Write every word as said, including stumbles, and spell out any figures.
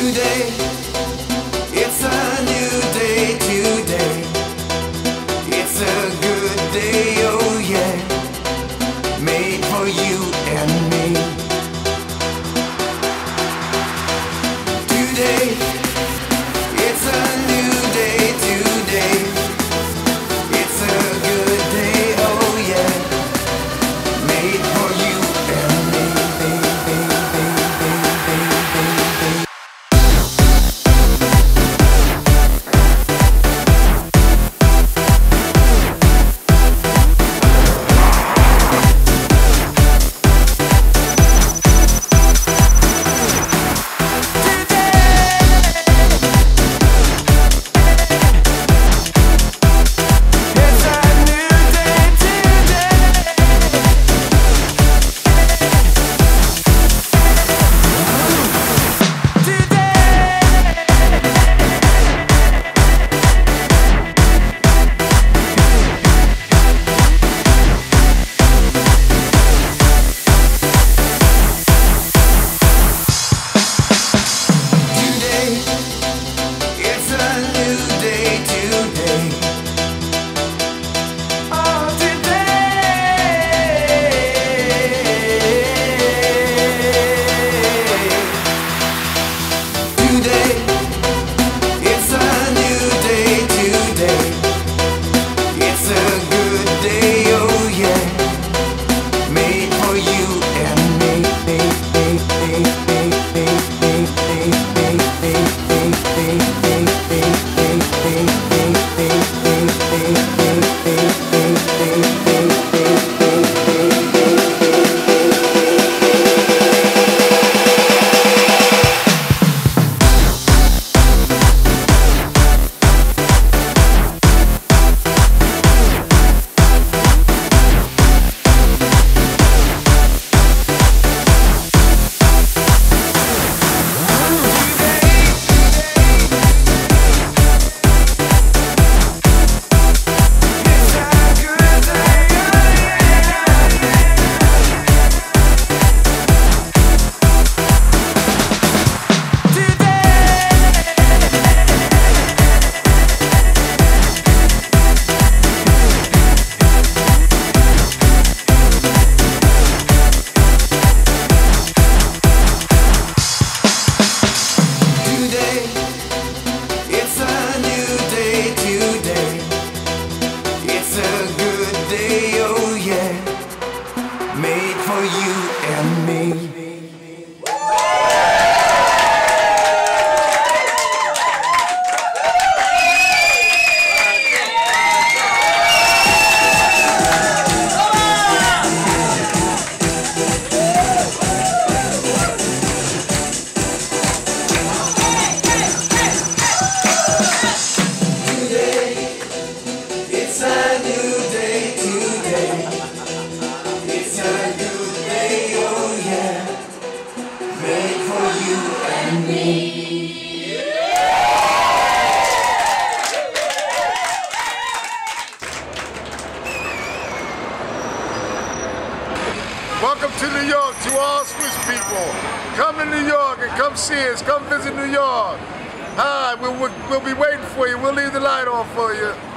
today. It's a new day today. It's a good day, oh yeah, made for you and me. Today, it's a new day today. It's a good day, oh yeah, made for you and me. Welcome to New York, to all Swiss people. Come to New York and come see us. Come visit New York. Hi, we'll, we'll, we'll be waiting for you. We'll leave the light on for you.